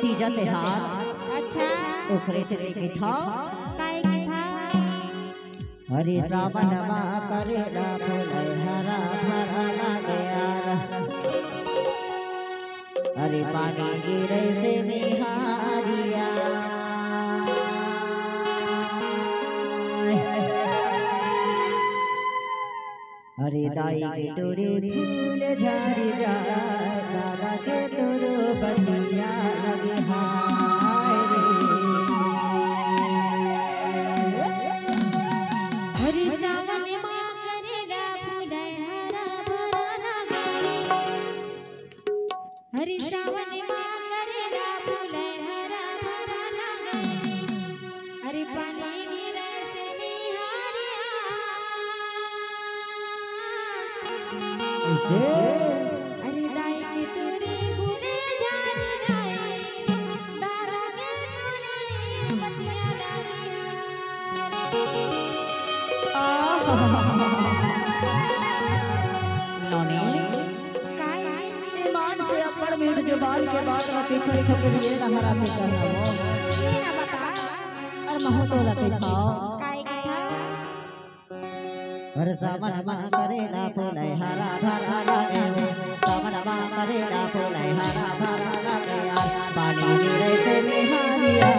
तीजा त्योहार। अच्छा ओखरे से लेके था काहे के था हरि सावनमा करे राखो लहरा भरा लागे यार। हरि पानी गिरे से निहारिया हरि दाई की डोरी फूल झारी जाड़ा दादा के तोरो बनिया लगे हाय रे। हरि सावन मां करेला फूल हरा भरा लगे रे। हरि सावन मां करेला फूल हरा भरा लगे रे। हरि पानी गिरे से निहारिया बाल के बाद रखे थे के लिए ना हराते कर ये ना बता और महू तो रखे था काहे के था हर सावन मां करे ना फूलै हरा भरा लागे सावन मां करे ना फूलै हरा भरा लागे पानी गिरे से निहारिया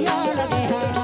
या लबहा।